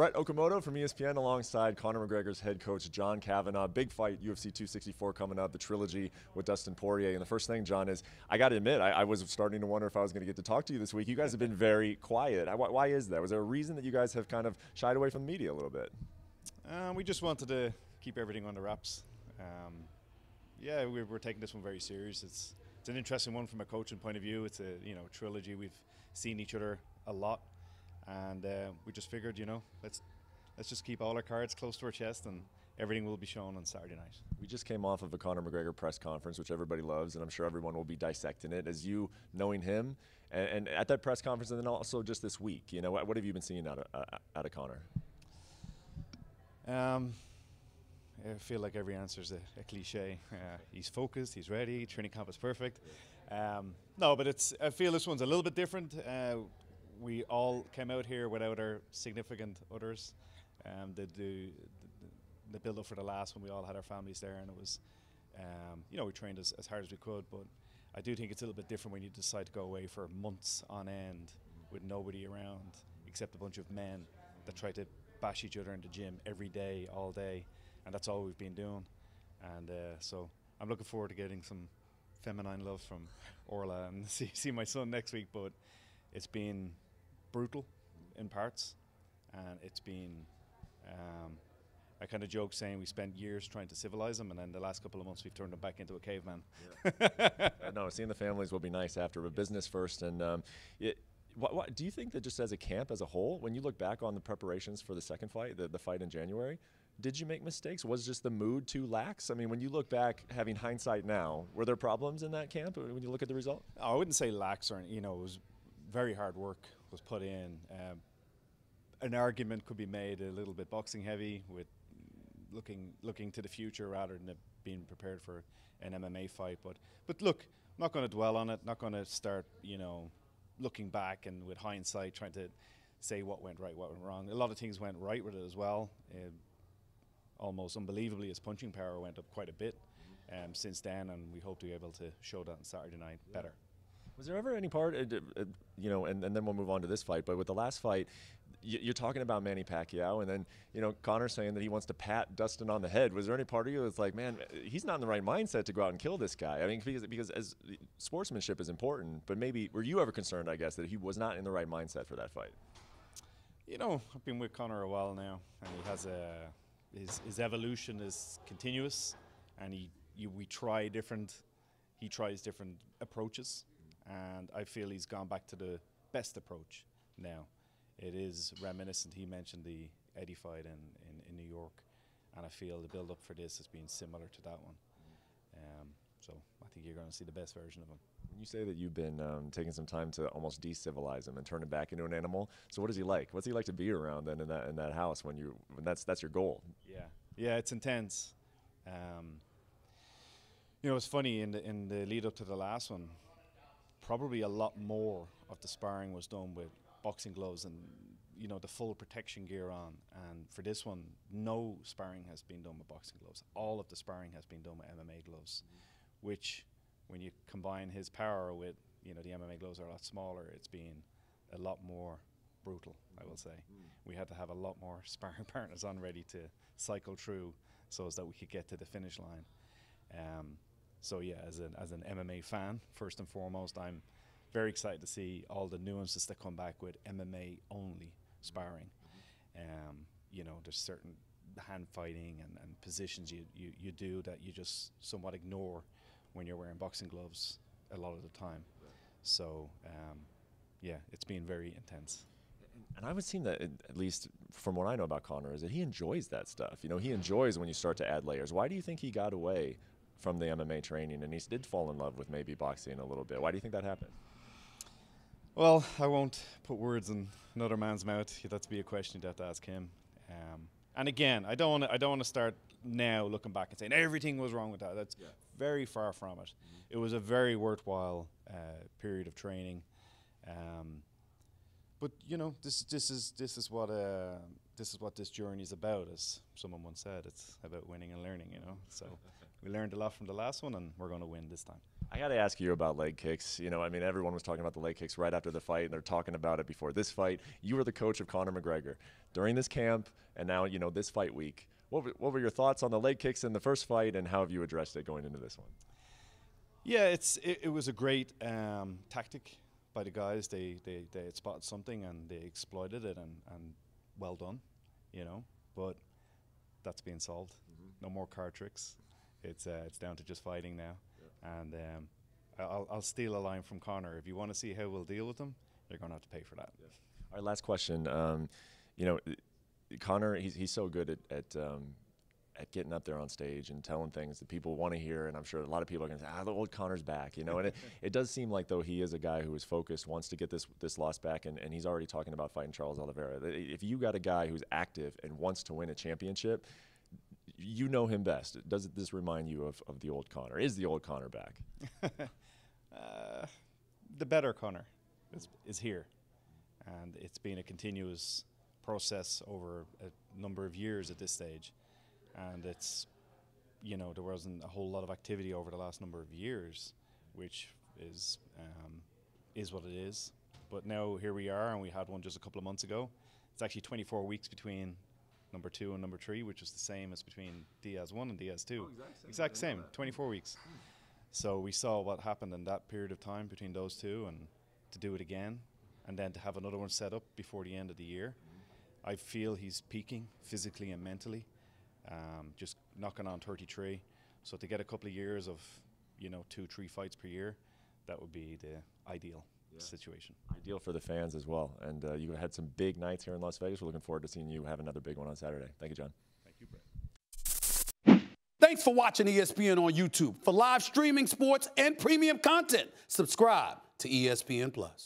Brett Okamoto from ESPN alongside Conor McGregor's head coach, John Kavanagh. Big fight, UFC 264 coming up, the trilogy with Dustin Poirier. And the first thing, John, is I got to admit, I was starting to wonder if I was going to get to talk to you this week. You guys have been very quiet. Why is that? Was there a reason that you guys have kind of shied away from the media a little bit? We just wanted to keep everything under wraps. Yeah, we're taking this one very serious. It's an interesting one from a coaching point of view. It's a trilogy. We've seen each other a lot, and we just figured let's just keep all our cards close to our chest, and everything will be shown on Saturday night. We just came off of a Conor McGregor press conference, which everybody loves, and I'm sure everyone will be dissecting it. As you knowing him, and at that press conference, and then also just this week, what have you been seeing out of Conor? I feel like every answer is a cliche. He's focused, he's ready, training camp is perfect. No, but I feel this one's a little bit different. We all came out here without our significant others. The build-up for the last one, we all had our families there, and it was, we trained as hard as we could, but I do think it's a little bit different when you decide to go away for months on end with nobody around except a bunch of men that try to bash each other in the gym every day, all day. And that's all we've been doing, and so I'm looking forward to getting some feminine love from Orla and see my son next week. But it's been brutal in parts, and it's been I kind of joke saying we spent years trying to civilize him, and then the last couple of months we've turned him back into a caveman. Yeah. No, seeing the families will be nice after, but business first. And what do you think that just as a camp as a whole, when you look back on the preparations for the second fight, the fight in January? Did you make mistakes? Was just the mood too lax? I mean, when you look back, having hindsight now, were there problems in that camp when you look at the result? I wouldn't say lax, or it was very hard work was put in. An argument could be made a little bit boxing heavy with looking to the future rather than being prepared for an MMA fight. But look, I'm not going to dwell on it. Not going to start looking back and with hindsight trying to say what went right, what went wrong. A lot of things went right with it as well. Almost unbelievably, his punching power went up quite a bit since then, and we hope to be able to show that on Saturday night better. Was there ever any part, and then we'll move on to this fight, but with the last fight, you're talking about Manny Pacquiao, and then, Conor saying that he wants to pat Dustin on the head. Was there any part of you that's like, man, he's not in the right mindset to go out and kill this guy? I mean, because as sportsmanship is important, but maybe, were you ever concerned, I guess, that he was not in the right mindset for that fight? I've been with Conor a while now, and he has a... His evolution is continuous, and he tries different approaches, and I feel he's gone back to the best approach now. It is reminiscent. He mentioned the Eddie fight in New York, and I feel the build-up for this has been similar to that one. So I think you're going to see the best version of him. You say that you've been taking some time to almost decivilize him and turn him back into an animal. So what is he like? What's he like to be around then in that house when that's your goal? Yeah, it's intense. It's funny in the lead up to the last one. Probably a lot more of the sparring was done with boxing gloves and the full protection gear on. And for this one, no sparring has been done with boxing gloves. All of the sparring has been done with MMA gloves, which, when you combine his power with, the MMA gloves are a lot smaller, it's been a lot more brutal, I will say. We had to have a lot more sparring partners on ready to cycle through so as that we could get to the finish line. So yeah, as an MMA fan, first and foremost, I'm very excited to see all the nuances that come back with MMA only sparring. There's certain hand fighting and positions you do that you just somewhat ignore when you're wearing boxing gloves a lot of the time. Right. So, yeah, it's been very intense. And I would seem that, at least from what I know about Conor, is that he enjoys that stuff. He enjoys when you start to add layers. Why do you think he got away from the MMA training and he did fall in love with maybe boxing a little bit? Why do you think that happened? Well, I won't put words in another man's mouth. That's be a question you'd have to ask him. And again, I don't want to start now looking back and saying everything was wrong with that. That's very far from it. It was a very worthwhile period of training, but this is what this journey is about. As someone once said, it's about winning and learning. So we learned a lot from the last one, and we're going to win this time. I got to ask you about leg kicks. You know, I mean, everyone was talking about the leg kicks right after the fight, and they're talking about it before this fight. You were the coach of Conor McGregor during this camp, and now, you know, this fight week. What were your thoughts on the leg kicks in the first fight, and how have you addressed it going into this one? Yeah, it was a great tactic by the guys. They had spotted something, and they exploited it, and well done, you know. But that's being solved. Mm-hmm. No more card tricks. It's down to just fighting now. Yeah. And I'll steal a line from Conor. If you want to see how we'll deal with them, they're going to have to pay for that. Yeah. All right, last question. You know, Conor, he's so good at getting up there on stage and telling things that people want to hear, and I'm sure a lot of people are going to say, the old Conor's back, you know. And it does seem like, though, he is a guy who is focused, wants to get this loss back, and he's already talking about fighting Charles Oliveira. If you got a guy who's active and wants to win a championship, you know him best. Does this remind you of the old Conor? Is the old Conor back? The better Conor is here, and it's been a continuous process over a number of years at this stage. And it's, you know, there wasn't a whole lot of activity over the last number of years, which is what it is. But now here we are, and we had one just a couple of months ago. It's actually 24 weeks between number 2 and number 3, which is the same as between Diaz 1 and Diaz 2. Oh, exact same, 24 weeks. So we saw what happened in that period of time between those two, and to do it again, and then to have another one set up before the end of the year. I feel he's peaking physically and mentally. Just knocking on 33, so to get a couple of years of, you know, 2-3 fights per year, that would be the ideal situation. Ideal for the fans as well. And you had some big nights here in Las Vegas. We're looking forward to seeing you have another big one on Saturday. Thank you, John. Thank you, Brett. Thanks for watching ESPN on YouTube. For live streaming, sports, and premium content, subscribe to ESPN+.